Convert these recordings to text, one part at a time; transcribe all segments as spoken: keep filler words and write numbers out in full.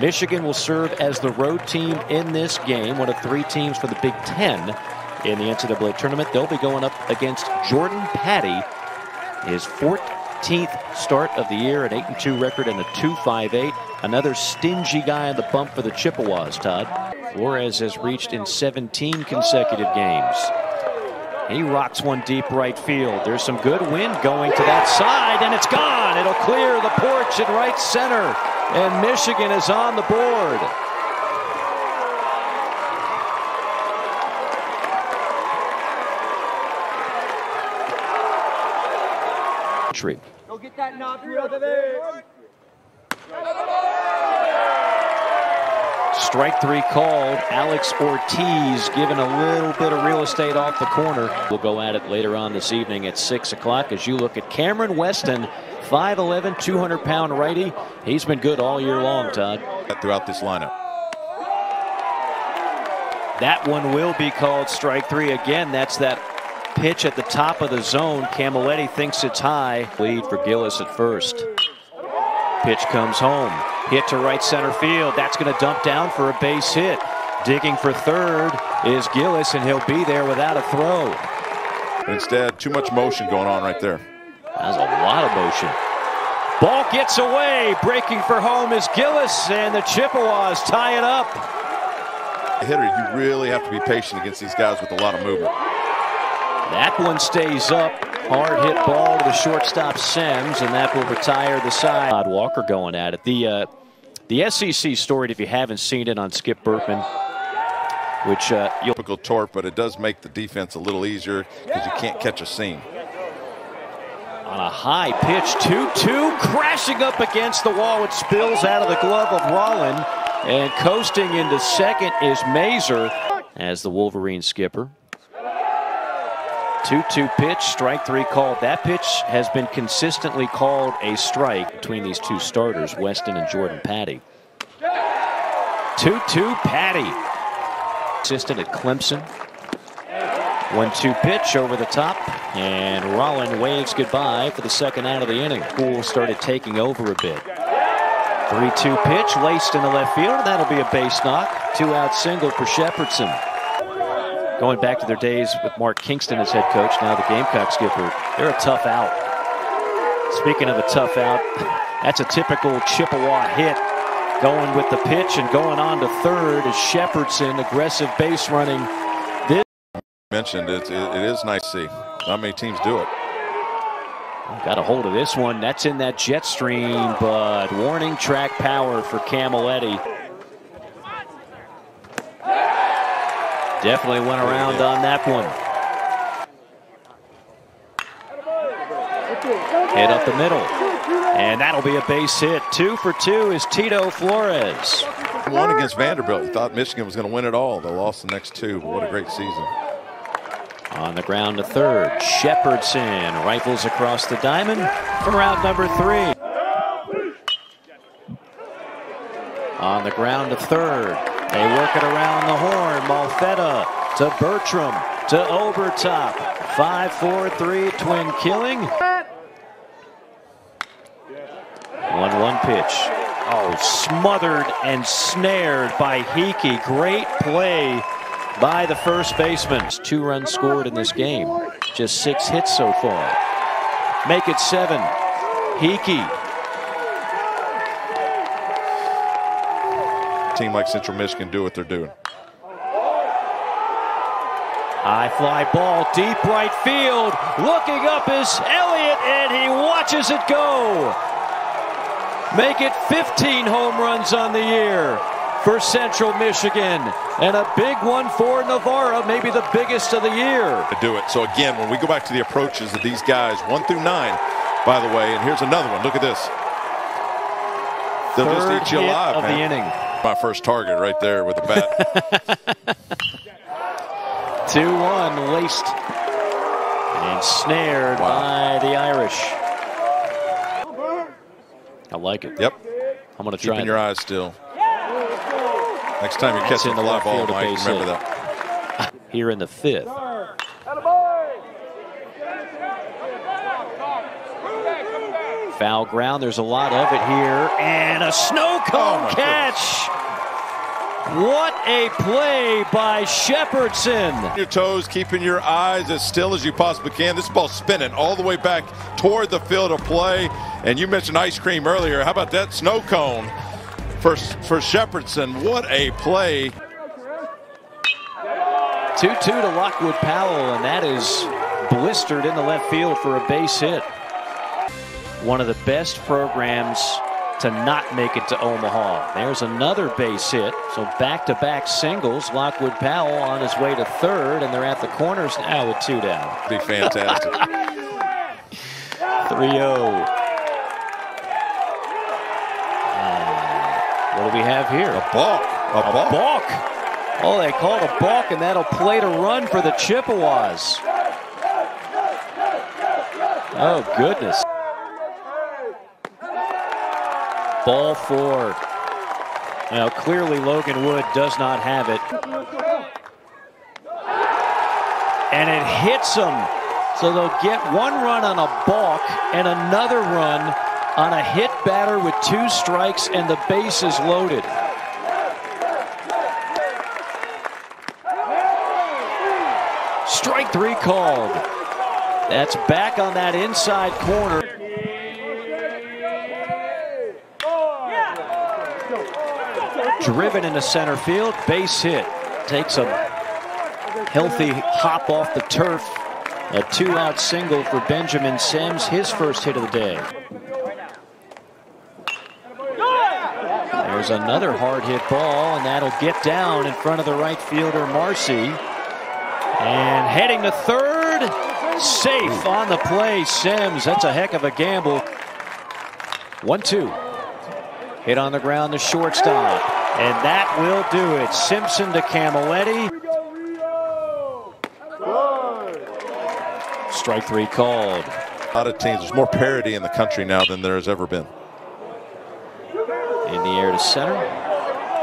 Michigan will serve as the road team in this game, one of three teams for the Big Ten in the N C double A tournament. They'll be going up against Jordan Patty, his fourteenth start of the year, an eight and two record and a two five eight. Another stingy guy on the bump for the Chippewas, Todd. Flores has reached in seventeen consecutive games. He rocks one deep right field. There's some good wind going to that side, and it's gone. It'll clear the porch in right center. And Michigan is on the board. Tree. Go get that knob out of there. Strike three called. Alex Ortiz given a little bit of real estate off the corner. We'll go at it later on this evening at six o'clock as you look at Cameron Weston, five eleven, two hundred pound righty. He's been good all year long, Todd. Throughout this lineup. That one will be called strike three again. That's that pitch at the top of the zone. Camilletti thinks it's high. Lead for Gillis at first. Pitch comes home. Hit to right center field. That's going to dump down for a base hit. Digging for third is Gillis, and he'll be there without a throw. Instead, too much motion going on right there. That's a lot of motion. Ball gets away. Breaking for home is Gillis, and the Chippewas tie it up. Hitter, you really have to be patient against these guys with a lot of movement. That one stays up. Hard hit ball to the shortstop Sims, and that will retire the side. Todd Walker going at it. The uh, the S E C story, if you haven't seen it, on Skip Berkman, which uh, you'll typical torque, but it does make the defense a little easier because you can't catch a seam. On a high pitch, two two, crashing up against the wall. It spills out of the glove of Rollin, and coasting into second is Mazer as the Wolverine skipper. two two pitch, strike three called. That pitch has been consistently called a strike between these two starters, Weston and Jordan Patty. two two Patty. Consistent at Clemson. one two pitch over the top, and Rollin waves goodbye for the second out of the inning. Poole started taking over a bit. three two pitch, laced in the left field. That'll be a base knock. Two-out single for Shepherdson. Going back to their days with Mark Kingston as head coach, now the Gamecock skipper, they're a tough out. Speaking of a tough out, that's a typical Chippewa hit. Going with the pitch and going on to third is Shepherdson, aggressive base running. This mentioned it, it, it is nice to see. Not many teams do it. Got a hold of this one. That's in that jet stream, but warning track power for Camilletti. Definitely went around on that one. Hit up the middle. And that'll be a base hit. Two for two is Tito Flores. One against Vanderbilt. You thought Michigan was going to win it all. They lost the next two, but what a great season. On the ground to third. Shepherdson rifles across the diamond from round number three. On the ground to third. They work it around the horn. Malfetta to Bertram to Overtop. five four three twin killing. one one pitch. Oh, smothered and snared by Hickey. Great play by the first baseman. Two runs scored in this game. Just six hits so far. Make it seven. Hickey. Team like Central Michigan do what they're doing. High fly ball, deep right field. Looking up is Elliott, and he watches it go. Make it fifteen home runs on the year for Central Michigan, and a big one for Navarro, maybe the biggest of the year. To do it. So again, when we go back to the approaches of these guys, one through nine, by the way, and here's another one. Look at this. They'll just eat you alive, of man. The inning. My first target right there with the bat. two one laced and snared wow. by the Irish. I like it. Yep. I'm going to try. Keeping your eyes still. Yeah. Next time you're That's catching the live ball, Mike, remember hit. That. Here in the fifth. Foul ground. There's a lot of it here. And a snow cone oh catch. Goodness. What a play by Shepherdson. Your toes, keeping your eyes as still as you possibly can. This ball's spinning all the way back toward the field of play. And you mentioned ice cream earlier. How about that snow cone for, for Shepherdson? What a play. two two to Lockwood Powell, and that is blistered in the left field for a base hit. One of the best programs to not make it to Omaha. There's another base hit. So back-to-back -back singles. Lockwood Powell on his way to third, and they're at the corners now with two down. Be fantastic. three oh. And what do we have here? A balk. A, a balk. balk. Oh, they called a balk, and that'll play to run for the Chippewas. Oh, goodness. Ball four. Now clearly Logan Wood does not have it. And it hits them. So they'll get one run on a balk and another run on a hit batter with two strikes and the base is loaded. Strike three called. That's back on that inside corner. Driven into center field, base hit. Takes a healthy hop off the turf. A two-out single for Benjamin Sims, his first hit of the day. There's another hard hit ball, and that'll get down in front of the right fielder, Marcy. And heading to third, safe on the play, Sims. That's a heck of a gamble. one two. Hit on the ground to shortstop, and that will do it. Simpson to Camilletti. Strike three called. A lot of teams, there's more parity in the country now than there has ever been. In the air to center,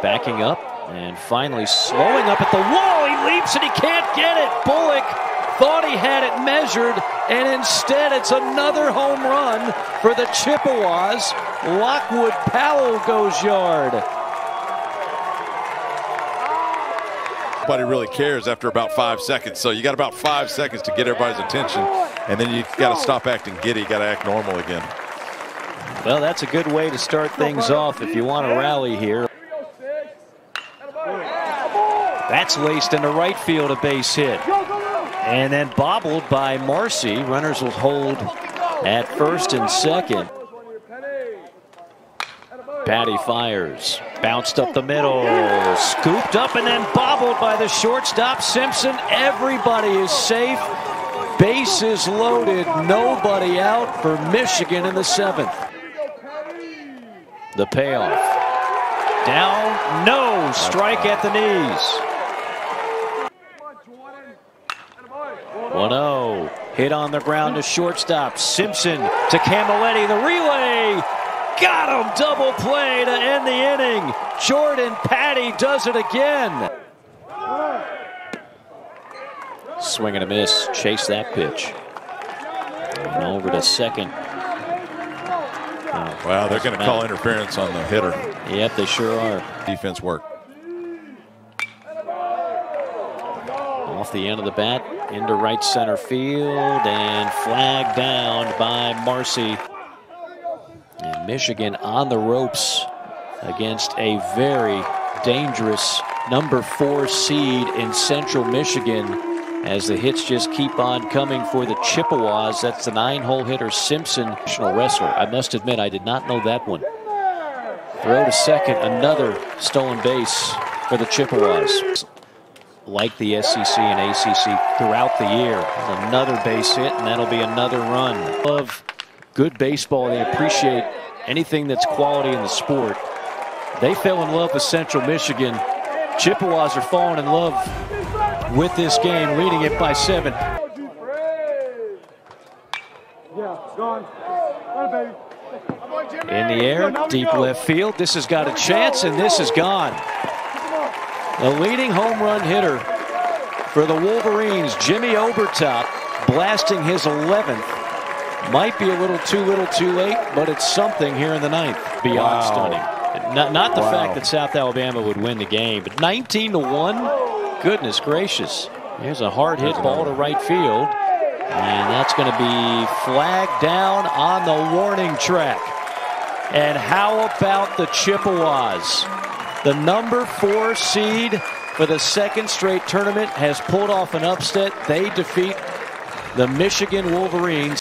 backing up, and finally slowing up at the wall. He leaps and he can't get it. Bullock thought he had it measured, and instead it's another home run for the Chippewas. Lockwood Powell goes yard. Nobody really cares after about five seconds, so you got about five seconds to get everybody's attention, and then you got to stop acting giddy, got to act normal again. Well, that's a good way to start things off if you want to rally here. That's laced into right field, a base hit. And then bobbled by Marcy. Runners will hold at first and second. Patty fires. Bounced up the middle. Scooped up and then bobbled by the shortstop, Simpson. Everybody is safe. Bases loaded. Nobody out for Michigan in the seventh. The payoff. Down. No. Strike at the knees. one oh. Hit on the ground to shortstop. Simpson to Camilletti. The relay. Got him. Double play to end the inning. Jordan Patty does it again. Swing and a miss. Chase that pitch. And over to second. Oh, wow, they're going to call interference on the hitter. Yep, they sure are. Defense work. Off the end of the bat, into right center field, and flagged down by Marcy. And Michigan on the ropes against a very dangerous number four seed in Central Michigan as the hits just keep on coming for the Chippewas. That's the nine-hole hitter Simpson, national wrestler. I must admit, I did not know that one. Throw to second, another stolen base for the Chippewas. Like the S E C and A C C throughout the year. Another base hit, and that'll be another run. Love good baseball. They appreciate anything that's quality in the sport. They fell in love with Central Michigan. Chippewas are falling in love with this game, leading it by seven. In the air, deep left field. This has got a chance, and this is gone. The leading home run hitter for the Wolverines, Jimmy Obertop, blasting his eleventh. Might be a little too little too late, but it's something here in the ninth. Beyond wow. Stunning. Not, not the wow. fact that South Alabama would win the game, but nineteen to one. Goodness gracious. Here's a hard hit ball to right field. And that's going to be flagged down on the warning track. And how about the Chippewas? The number four seed for the second straight tournament has pulled off an upset. They defeat the Michigan Wolverines.